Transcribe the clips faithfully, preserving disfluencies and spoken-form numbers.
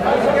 Jangan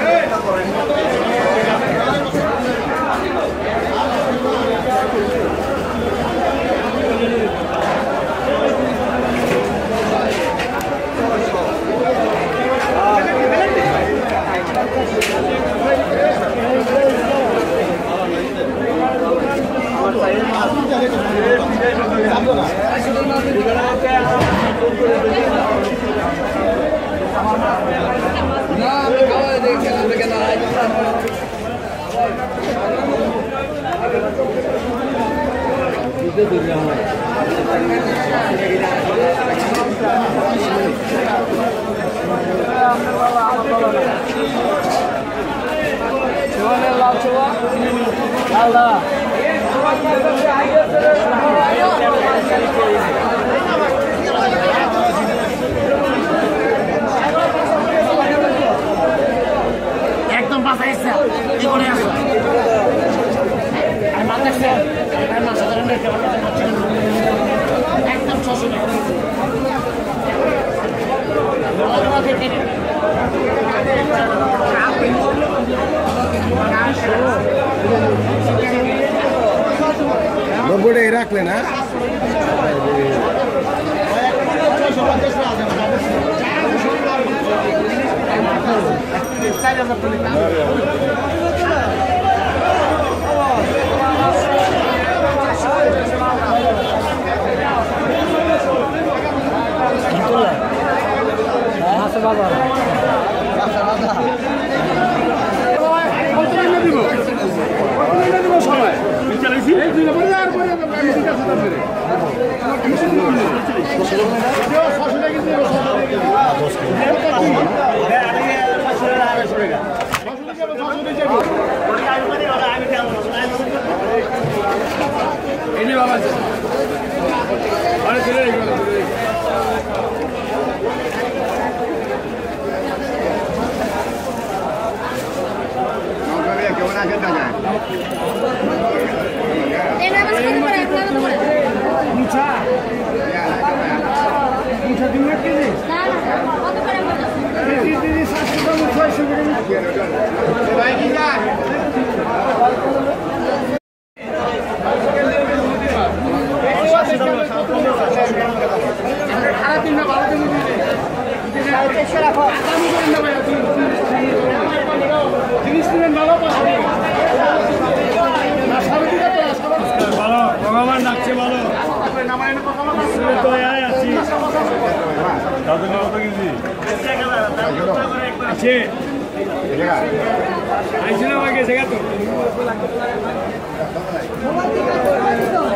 Hey! Bobode Irak'le ne? Ayşe ne var ki?